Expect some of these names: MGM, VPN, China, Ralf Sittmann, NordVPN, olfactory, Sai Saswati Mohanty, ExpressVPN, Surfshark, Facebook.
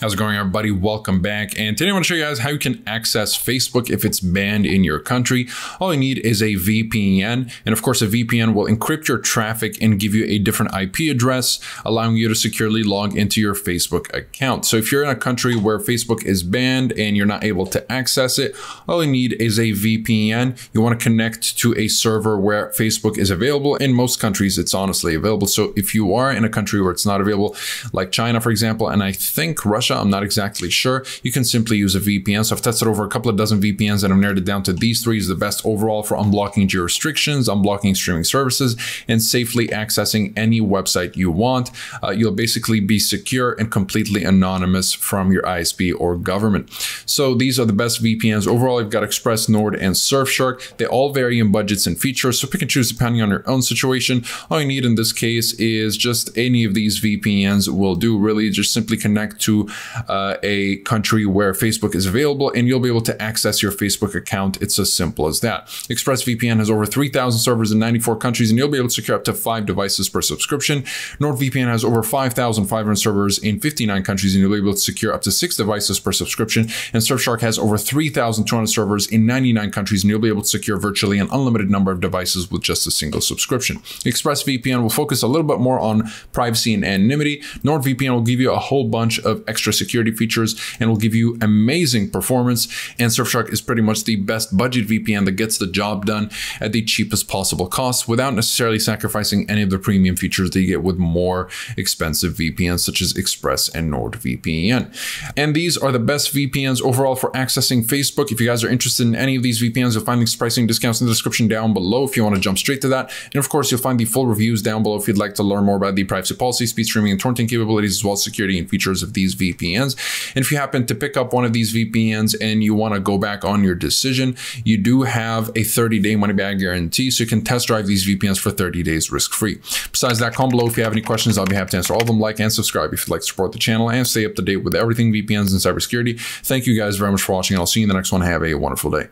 How's it going, everybody? Welcome back. And today I want to show you guys how you can access Facebook if it's banned in your country. All you need is a VPN. And of course, a VPN will encrypt your traffic and give you a different IP address, allowing you to securely log into your Facebook account. So if you're in a country where Facebook is banned and you're not able to access it, all you need is a VPN. You want to connect to a server where Facebook is available. In most countries, it's honestly available. So if you are in a country where it's not available, like China, for example, and I think Russia, I'm not exactly sure, you can simply use a VPN. So I've tested over a couple of dozen VPNs and I've narrowed it down to these three is the best overall for unblocking jurisdictions, unblocking streaming services, and safely accessing any website you want. You'll basically be secure and completely anonymous from your ISP or government. So these are the best VPNs overall. I've got Express, Nord, and Surfshark. They all vary in budgets and features, so pick and choose depending on your own situation. All you need in this case is just any of these VPNs will do, really. Just simply connect to a country where Facebook is available and you'll be able to access your Facebook account. It's as simple as that. ExpressVPN has over 3,000 servers in 94 countries and you'll be able to secure up to 5 devices per subscription. NordVPN has over 5,500 servers in 59 countries and you'll be able to secure up to 6 devices per subscription. And Surfshark has over 3,200 servers in 99 countries and you'll be able to secure virtually an unlimited number of devices with just a single subscription. ExpressVPN will focus a little bit more on privacy and anonymity. NordVPN will give you a whole bunch of extra security features and will give you amazing performance. And Surfshark is pretty much the best budget VPN that gets the job done at the cheapest possible cost without necessarily sacrificing any of the premium features that you get with more expensive VPNs such as Express and NordVPN. And these are the best VPNs overall for accessing Facebook. If you guys are interested in any of these VPNs, you'll find these pricing discounts in the description down below if you want to jump straight to that. And of course, you'll find the full reviews down below if you'd like to learn more about the privacy policy, speed streaming, and torrenting capabilities, as well as security and features of these VPNs. And if you happen to pick up one of these VPNs and you want to go back on your decision, you do have a 30-day money-back guarantee, so you can test drive these VPNs for 30 days risk-free. Besides that, comment below if you have any questions. I'll be happy to answer all of them. Like and subscribe if you'd like to support the channel and stay up to date with everything VPNs and cybersecurity. Thank you guys very much for watching, and I'll see you in the next one. Have a wonderful day.